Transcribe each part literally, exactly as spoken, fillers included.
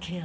Kill.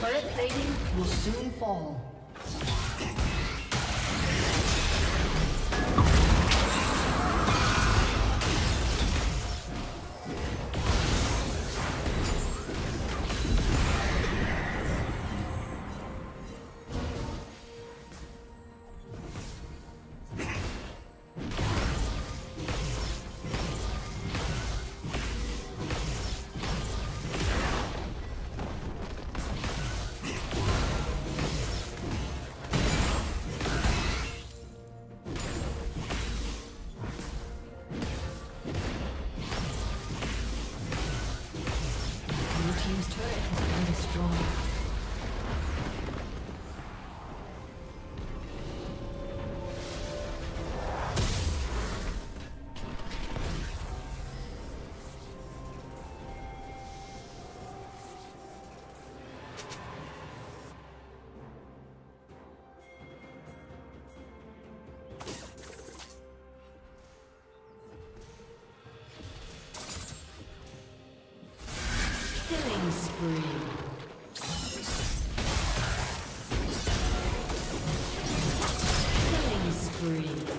Turret plating will soon fall. Killing spree. Killing spree.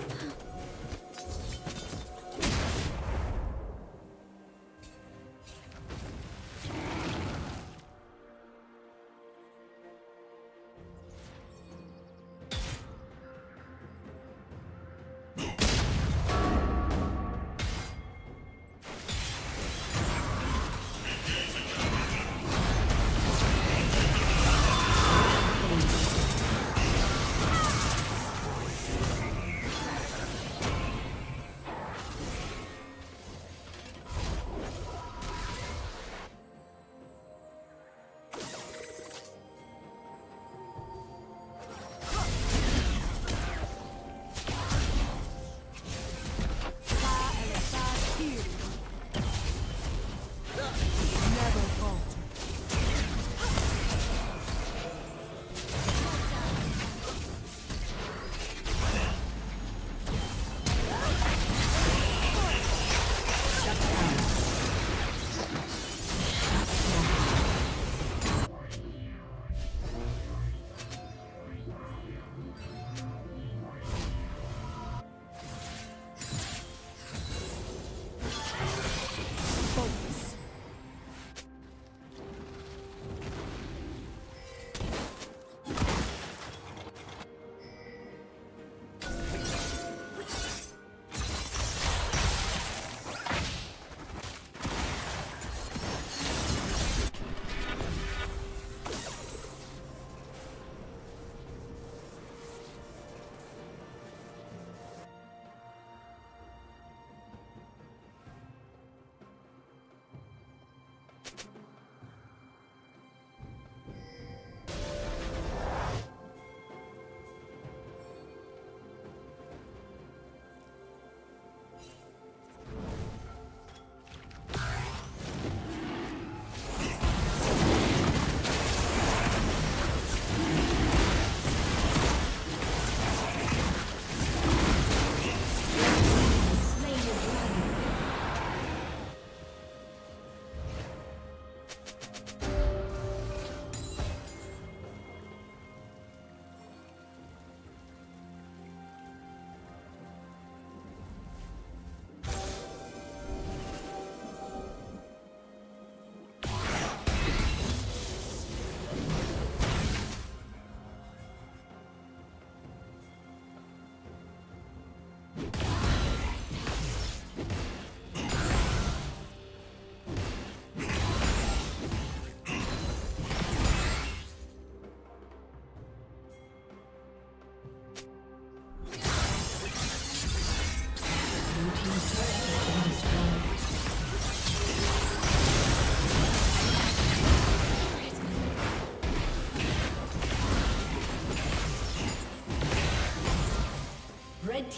Red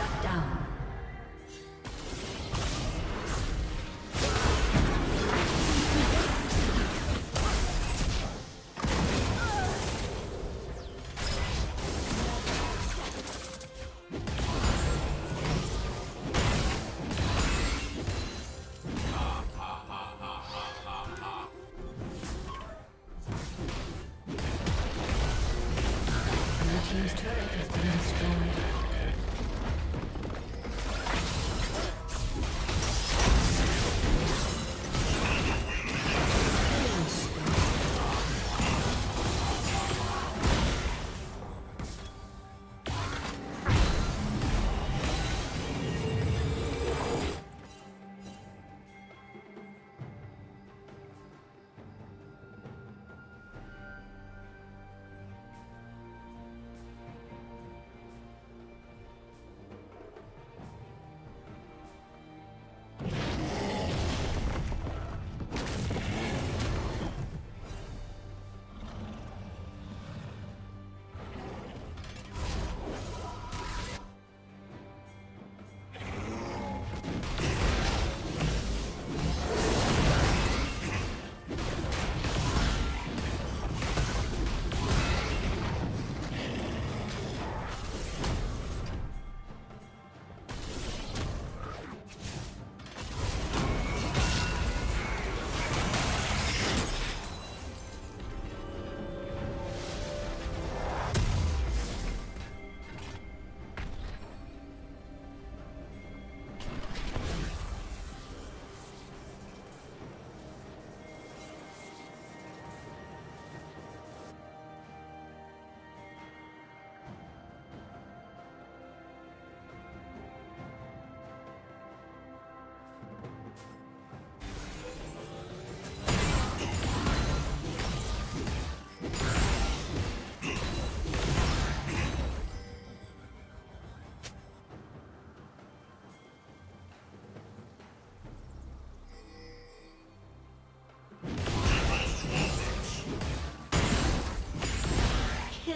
Shut down.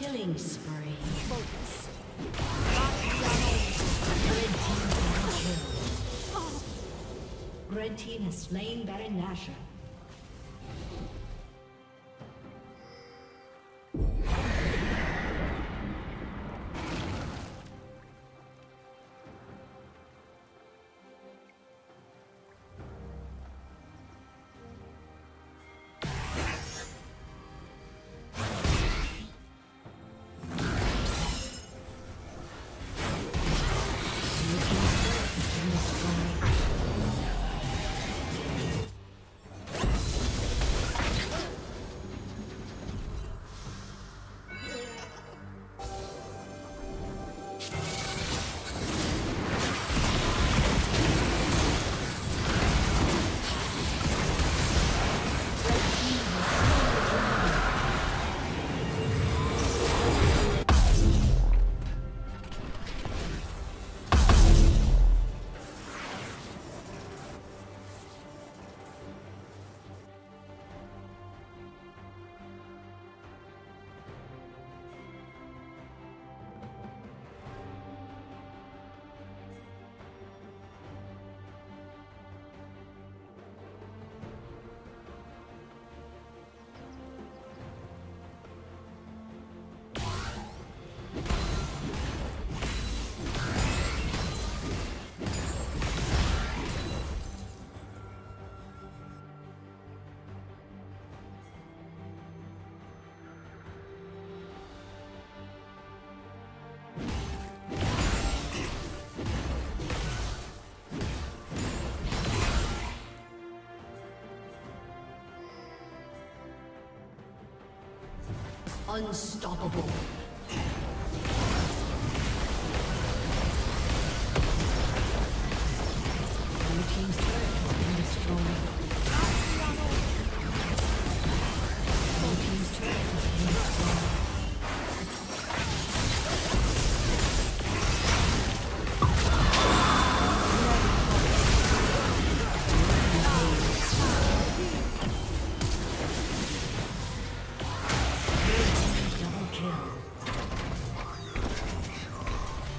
Killing spree. Focus. Red team has been killed. Red team has slain Baron Nashor. Unstoppable. Blue team's turret has been destroyed. Blue team's turret has been destroyed.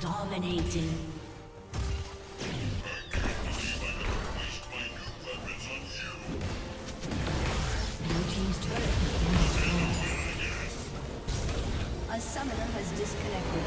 Dominating. A summoner has disconnected.